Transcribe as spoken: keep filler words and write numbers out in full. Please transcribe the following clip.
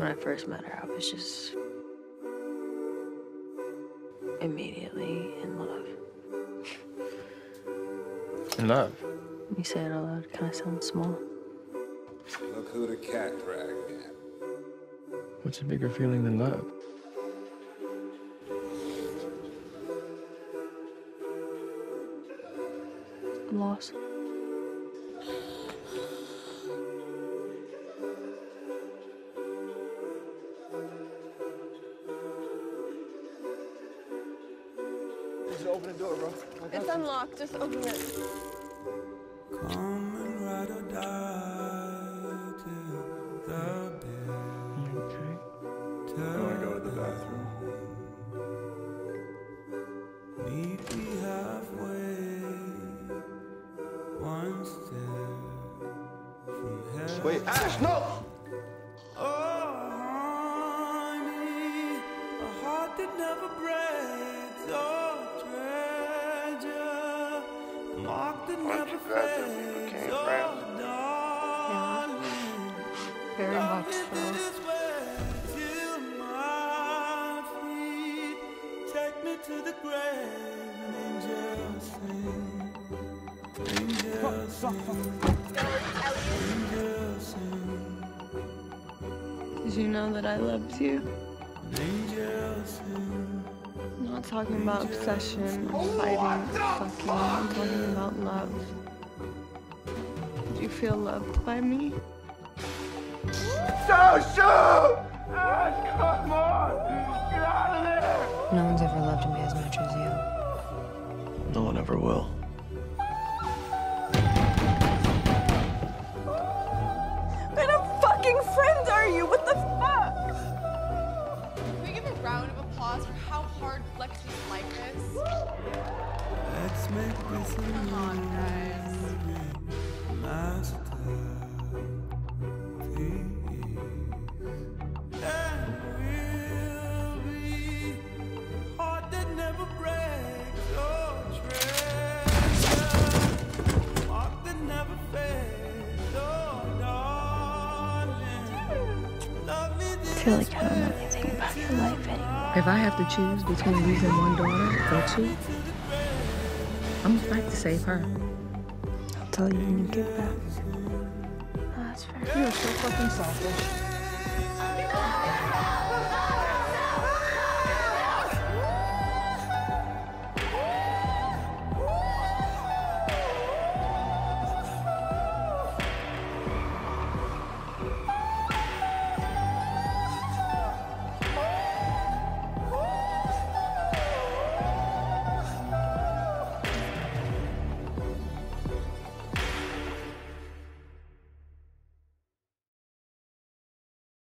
When I first met her, I was just immediately in love. In love? You say it out loud, it kind of sounds small. Look who the cat dragged in. What's a bigger feeling than love? Loss. Just open the door, bro. It's unlocked. Just open it. Come and ride or die till the bed. Okay. I want to go to the bathroom. Meet me halfway. One step from heaven. Wait, Ash, no! Oh, honey, a heart that never breaks. Oh. Much better we became friends. Yeah, very much so. Did you know that I loved you? I'm not talking about obsession or fighting or fucking, I'm talking about love. Did you feel loved by me? So shoot! Ash, come on! Get out of there! No one's ever loved me as much as you. No one ever will. What kind of fucking friends are you? What the fuck? Can we give a round of applause for how hard Lexi's like this? Woo! Let's make this come on, guys. And we'll be heart that never breaks. Oh, treasure, heart that never fades. Oh, darling, love me this. I feel like I don't know anything about your life anymore. If I have to choose between losing one daughter or two, I'm gonna fight to save her. I'll tell you when you get back. Oh, that's fair. You are so fucking selfish.